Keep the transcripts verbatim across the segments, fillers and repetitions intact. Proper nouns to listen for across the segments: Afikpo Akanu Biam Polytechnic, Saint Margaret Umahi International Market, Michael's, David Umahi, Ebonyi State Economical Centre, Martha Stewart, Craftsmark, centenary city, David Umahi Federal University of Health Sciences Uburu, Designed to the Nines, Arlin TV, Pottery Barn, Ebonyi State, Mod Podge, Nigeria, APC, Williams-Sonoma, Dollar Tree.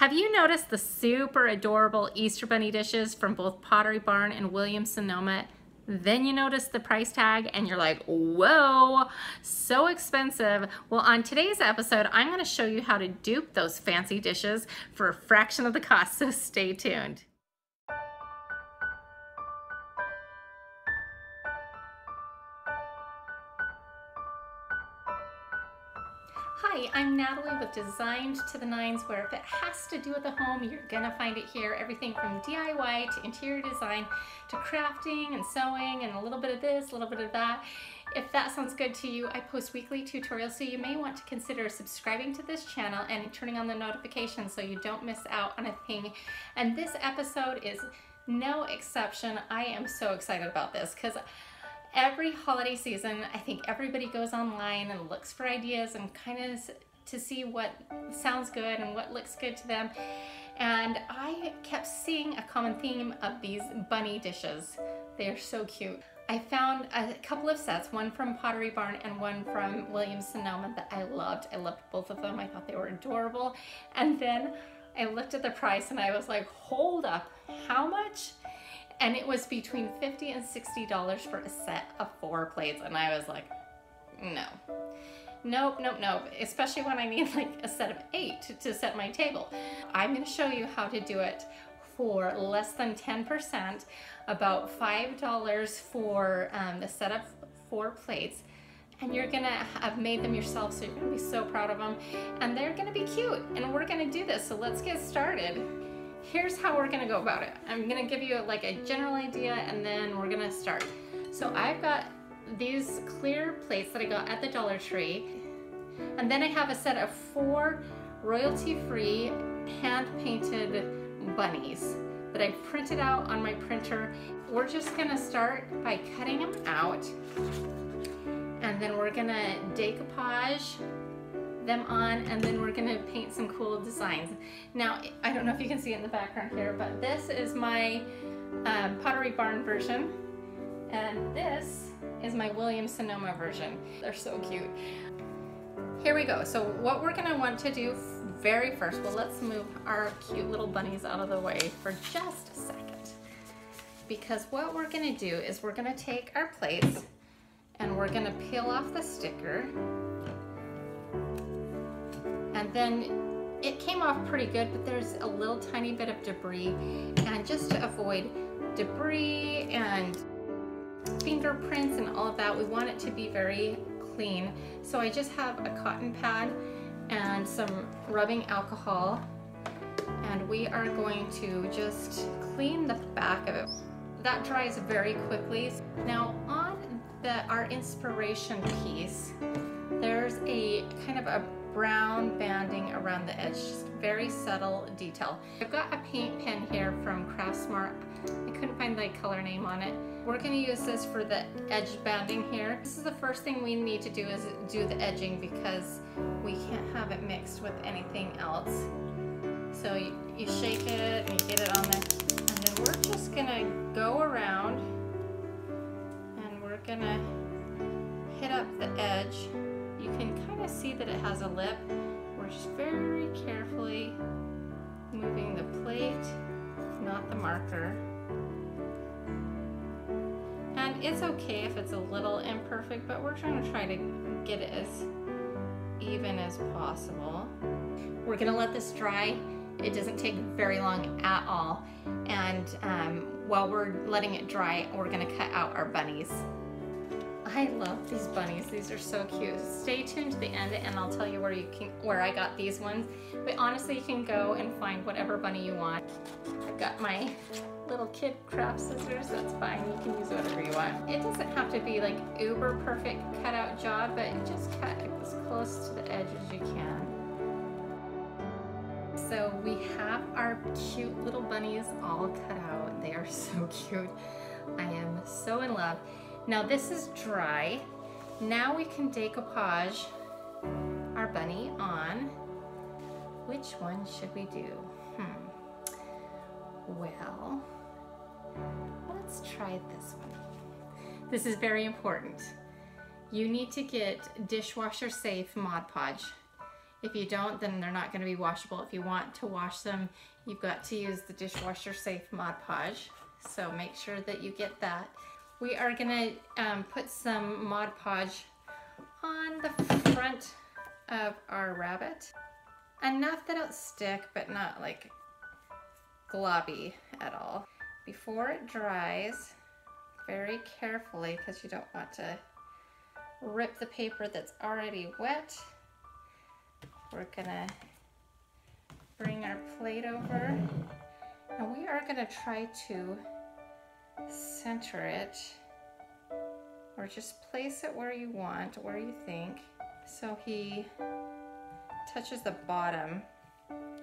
Have you noticed the super adorable Easter Bunny dishes from both Pottery Barn and Williams-Sonoma? Then you notice the price tag and you're like, whoa, so expensive. Well, on today's episode, I'm going to show you how to dupe those fancy dishes for a fraction of the cost, so stay tuned. Hi, I'm Natalie with Designed to the Nines, where if it has to do with the home, you're gonna find it here. Everything from D I Y to interior design to crafting and sewing and a little bit of this, a little bit of that. If that sounds good to you, I post weekly tutorials, so you may want to consider subscribing to this channel and turning on the notifications so you don't miss out on a thing. And this episode is no exception. I am so excited about this because every holiday season, I think everybody goes online and looks for ideas and kind of to see what sounds good and what looks good to them. And I kept seeing a common theme of these bunny dishes. They're so cute. I found a couple of sets, one from Pottery Barn and one from Williams-Sonoma that I loved. I loved both of them. I thought they were adorable. And then I looked at the price and I was like, hold up, how much? And it was between fifty dollars and sixty dollars for a set of four plates. And I was like, no, nope, nope, nope. Especially when I need like a set of eight to, to set my table. I'm gonna show you how to do it for less than ten percent, about five dollars for um, a set of four plates. And you're gonna have made them yourself, so you're gonna be so proud of them. And they're gonna be cute, and we're gonna do this, so let's get started. Here's how we're gonna go about it. I'm gonna give you like a general idea and then we're gonna start. So I've got these clear plates that I got at the Dollar Tree, and then I have a set of four royalty-free hand-painted bunnies that I printed out on my printer. We're just gonna start by cutting them out, and then we're gonna decoupage them on, and then we're gonna paint some cool designs. Now, I don't know if you can see in the background here, but this is my um, Pottery Barn version, and this is my Williams-Sonoma version. They're so cute. Here we go. So what we're gonna want to do very first, well, let's move our cute little bunnies out of the way for just a second, because what we're gonna do is we're gonna take our plates and we're gonna peel off the sticker. And then it came off pretty good, but there's a little tiny bit of debris. And just to avoid debris and fingerprints and all of that, we want it to be very clean. So I just have a cotton pad and some rubbing alcohol, and we are going to just clean the back of it. That dries very quickly. Now on the our inspiration piece, there's a kind of a brown banding around the edge, just very subtle detail. I've got a paint pen here from Craftsmark. I couldn't find the color name on it. We're going to use this for the edge banding here. This is the first thing we need to do, is do the edging, because we can't have it mixed with anything else. So you, you shake it and you get it on there, and then we're just going to go around and we're going to hit up the edge. You can kind of see that it has a lip. We're just very carefully moving the plate, not the marker. And it's okay if it's a little imperfect, but we're trying to try to get it as even as possible. We're gonna let this dry. It doesn't take very long at all. And um, while we're letting it dry, we're gonna cut out our bunnies. I love these bunnies. These are so cute. Stay tuned to the end and I'll tell you where you can where I got these ones. But honestly, you can go and find whatever bunny you want. I've got my little kid craft scissors. That's fine. You can use whatever you want. It doesn't have to be like uber perfect cutout job, but just cut as close to the edge as you can. So we have our cute little bunnies all cut out. They are so cute. I am so in love. Now this is dry. Now we can decoupage our bunny on. Which one should we do? Hmm. Well, let's try this one. This is very important. You need to get dishwasher safe Mod Podge. If you don't, then they're not going to be washable. If you want to wash them, you've got to use the dishwasher safe Mod Podge. So make sure that you get that. We are going to um, put some Mod Podge on the front of our rabbit. Enough that it'll stick, but not like globby at all. Before it dries, very carefully, because you don't want to rip the paper that's already wet. We're gonna bring our plate over, and we are gonna try to center it, or just place it where you want, where you think, so he touches the bottom,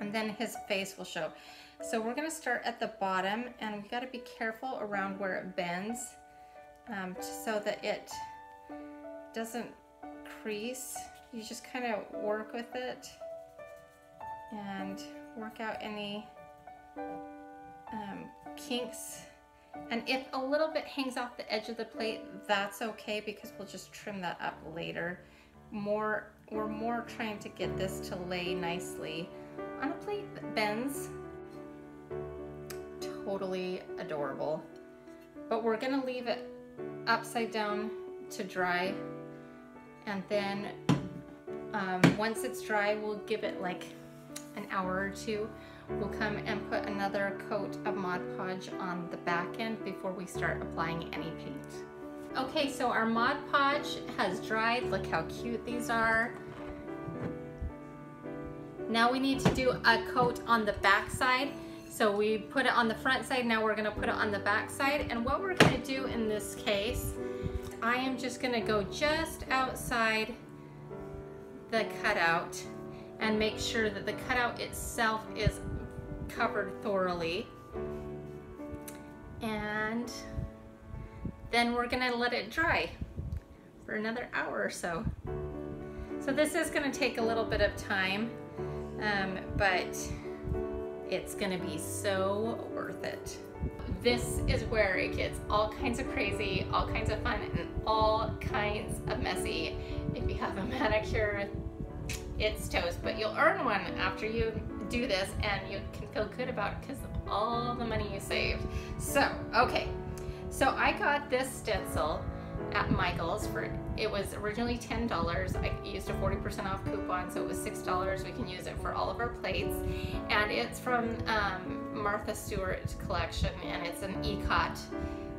and then his face will show. So we're gonna start at the bottom, and we gotta be careful around where it bends, um, so that it doesn't crease. You just kind of work with it and work out any um, kinks. And if a little bit hangs off the edge of the plate, that's okay, because we'll just trim that up later. More, we're more trying to get this to lay nicely on a plate that bends. Totally adorable. But we're gonna leave it upside down to dry, and then Um, once it's dry, we'll give it like an hour or two. We'll come and put another coat of Mod Podge on the back end before we start applying any paint. Okay, so our Mod Podge has dried. Look how cute these are. Now we need to do a coat on the back side. So we put it on the front side, now we're gonna put it on the back side. And what we're gonna do in this case, I am just gonna go just outside the cutout and make sure that the cutout itself is covered thoroughly, and then we're gonna let it dry for another hour or so. So this is gonna take a little bit of time, um, but it's gonna be so worth it. This is where it gets all kinds of crazy, all kinds of fun, and all kinds of messy. If you have a manicure, it's toast, but you'll earn one after you do this, and you can feel good about it because of all the money you saved. So, okay, so I got this stencil at Michael's for, it was originally ten dollars. I used a forty percent off coupon, so it was six dollars. We can use it for all of our plates. And it's from um, Martha Stewart collection, and it's an E COT.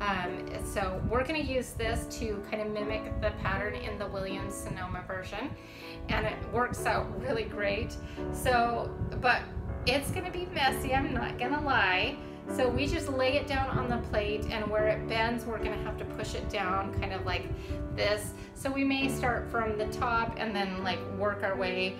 Um, so we're going to use this to kind of mimic the pattern in the Williams-Sonoma version, and it works out really great. So, but it's going to be messy, I'm not going to lie. So we just lay it down on the plate, and where it bends, we're going to have to push it down kind of like this. So we may start from the top and then like work our way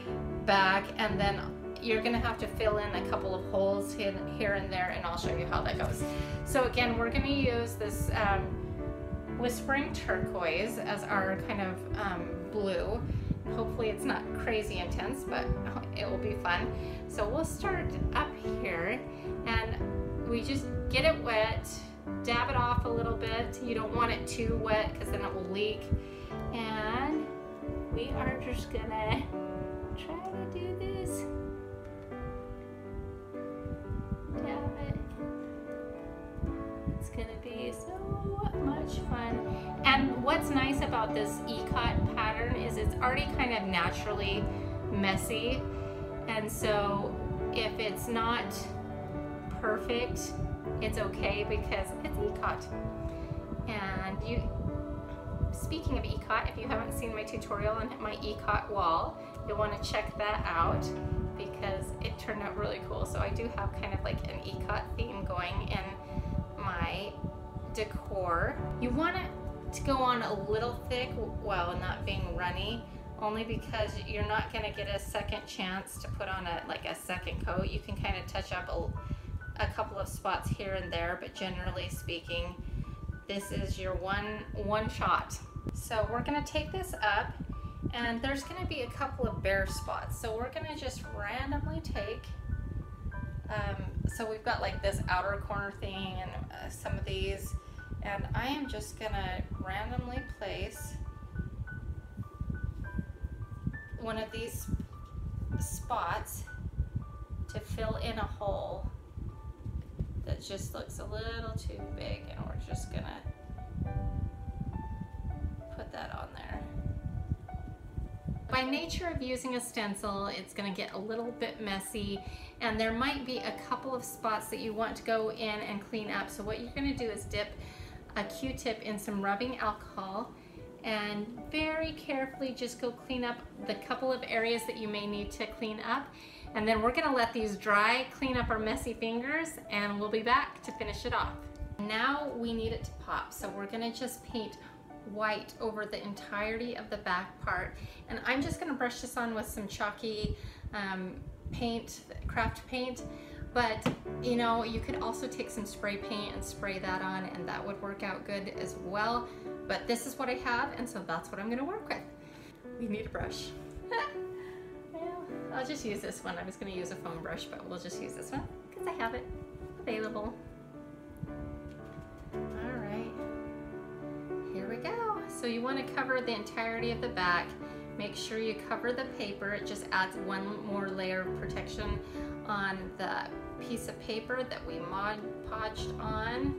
back, and then you're going to have to fill in a couple of holes here and there, and I'll show you how that goes. So again, we're going to use this um, Whispering Turquoise as our kind of um, blue. And hopefully it's not crazy intense, but it will be fun. So we'll start up here, and we just get it wet, dab it off a little bit. You don't want it too wet because then it will leak. And we are just going to try to do this. It's gonna be so much fun. And what's nice about this E COT pattern is it's already kind of naturally messy, and so if it's not perfect, it's okay because it's E COT. And you, speaking of E COT, if you haven't seen my tutorial on my E COT wall, you'll want to check that out, because it turned out really cool. So I do have kind of like an E COT theme going in my decor. You want it to go on a little thick while not being runny, only because you're not gonna get a second chance to put on a like a second coat. You can kind of touch up a, a couple of spots here and there, but generally speaking, this is your one, one shot. So we're gonna take this up, and there's going to be a couple of bare spots, so we're going to just randomly take um, so we've got like this outer corner thing and uh, some of these, and I am just going to randomly place one of these spots to fill in a hole that just looks a little too big, and we're just gonna put that on there. By nature of using a stencil, it's gonna get a little bit messy, and there might be a couple of spots that you want to go in and clean up. So what you're gonna do is dip a Q-tip in some rubbing alcohol and very carefully just go clean up the couple of areas that you may need to clean up. And then we're gonna let these dry, clean up our messy fingers, and we'll be back to finish it off. Now we need it to pop, so we're gonna just paint white over the entirety of the back part. And I'm just gonna brush this on with some chalky um, paint, craft paint. But you know, you could also take some spray paint and spray that on, and that would work out good as well. But this is what I have, and so that's what I'm gonna work with. We need a brush. Well, I'll just use this one. I was gonna use a foam brush, but we'll just use this one because I have it available. All right, here we go. So you wanna cover the entirety of the back. Make sure you cover the paper. It just adds one more layer of protection on the piece of paper that we Mod Podged on.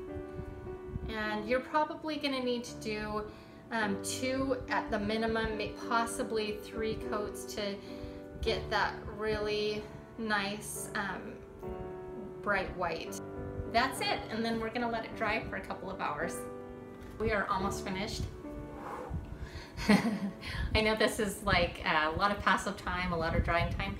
And you're probably gonna need to do um, two at the minimum, possibly three coats to get that really nice um, bright white. That's it, and then we're gonna let it dry for a couple of hours. We are almost finished. I know this is like a lot of passive time, a lot of drying time.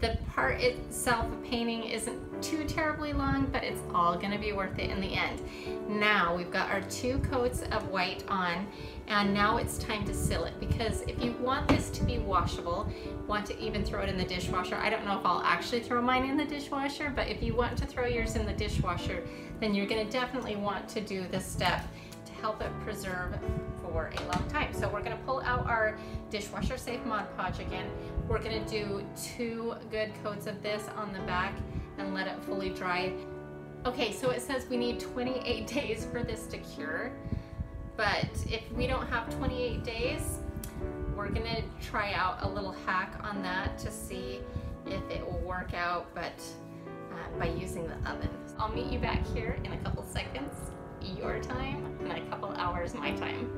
The part itself of painting isn't too terribly long, but it's all gonna be worth it in the end. Now we've got our two coats of white on, and now it's time to seal it, because if you want this to be washable, want to even throw it in the dishwasher, I don't know if I'll actually throw mine in the dishwasher, but if you want to throw yours in the dishwasher, then you're gonna definitely want to do this step to help it preserve for a long time. So we're gonna pull out our dishwasher safe Mod Podge again. We're gonna do two good coats of this on the back and let it fully dry. Okay, so it says we need twenty-eight days for this to cure, but if we don't have twenty-eight days, we're gonna try out a little hack on that to see if it will work out, but uh, by using the oven. I'll meet you back here in a couple seconds, your time, and a couple hours my time.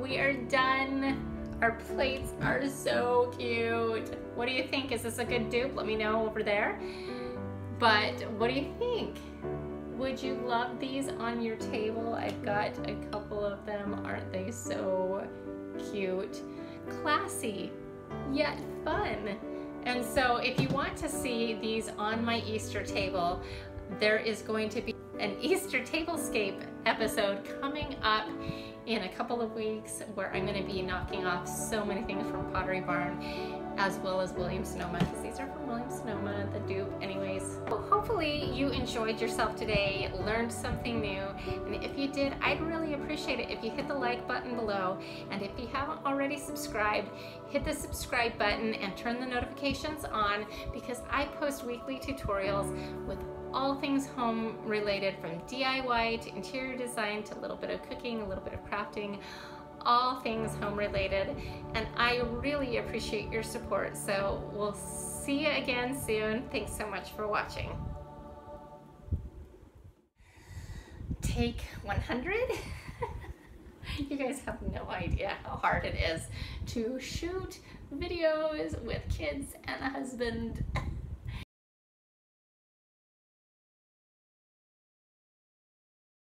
We are done. Our plates are so cute. What do you think? Is this a good dupe? Let me know over there. But what do you think? Would you love these on your table? I've got a couple of them. Aren't they so cute? Classy, yet fun. And so if you want to see these on my Easter table, there is going to be an Easter tablescape episode coming up in a couple of weeks, where I'm going to be knocking off so many things from Pottery Barn, as well as Williams-Sonoma, because these are from Williams-Sonoma, the dupe anyways. Well, hopefully you enjoyed yourself today, learned something new, and if you did, I'd really appreciate it if you hit the like button below, and if you haven't already subscribed, hit the subscribe button and turn the notifications on, because I post weekly tutorials with all things home related, from D I Y to interior design to a little bit of cooking, a little bit of crafting, all things home related. And I really appreciate your support. So we'll see you again soon. Thanks so much for watching. Take one hundred. You guys have no idea how hard it is to shoot videos with kids and a husband.